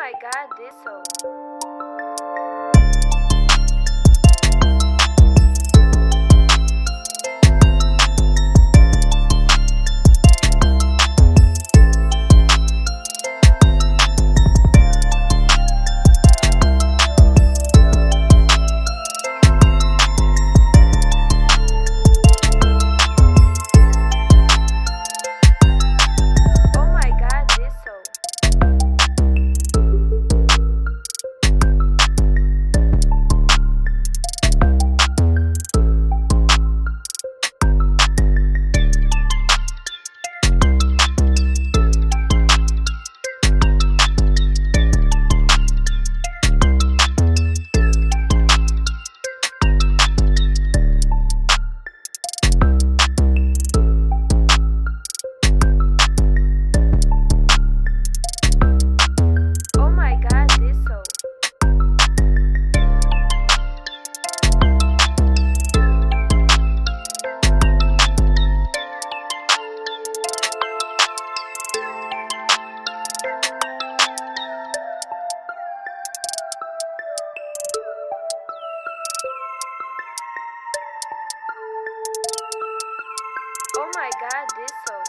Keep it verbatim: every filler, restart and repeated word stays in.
my god, this song. Oh my god, this song.